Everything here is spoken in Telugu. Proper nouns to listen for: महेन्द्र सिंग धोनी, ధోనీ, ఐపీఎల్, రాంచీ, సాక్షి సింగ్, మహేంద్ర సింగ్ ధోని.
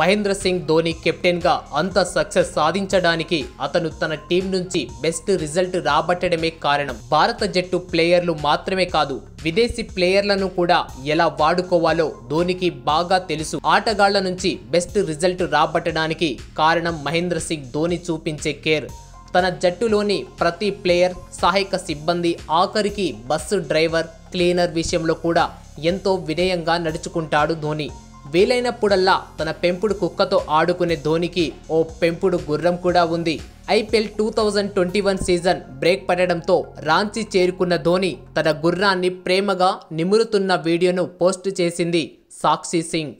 महेन्द्र सिंग धोनी कैप्टెన్ గా అంత సక్సెస్ సాధించడానికి అతను తన టీం నుంచి బెస్ట్ రిజల్ట్ రాబట్టడమే కారణం। భారత జట్టు ప్లేయర్లు మాత్రమే కాదు విదేశీ ప్లేయర్లను కూడా ఎలా వాడుకోవాలో ధోనీకి బాగా తెలుసు। ఆటగాళ్ల నుంచి బెస్ట్ రిజల్ట్ రాబట్టడానికి కారణం మహేంద్ర సింగ్ ధోని చూపించే కేర్। తన జట్టులోని ప్రతి ప్లేయర్ సహాయక సిబ్బంది ఆఖరికి బస్సు డ్రైవర్ క్లీనర్ విషయంలో కూడా ఎంతో వినయంగా నడుచుకుంటాడు ధోని। వీలైనప్పుడల్లా తన పెంపుడు కుక్కతో ఆడుకునే ధోనికి ఓ పెంపుడు గుర్రం కూడా ఉంది। ఐపీఎల్ 2021 సీజన్ బ్రేక్ పడడంతో రాంచీ చేరుకున్న ధోని తన గుర్రాన్ని ప్రేమగా నిమురుతున్న వీడియోను పోస్ట్ చేసింది సాక్షి సింగ్।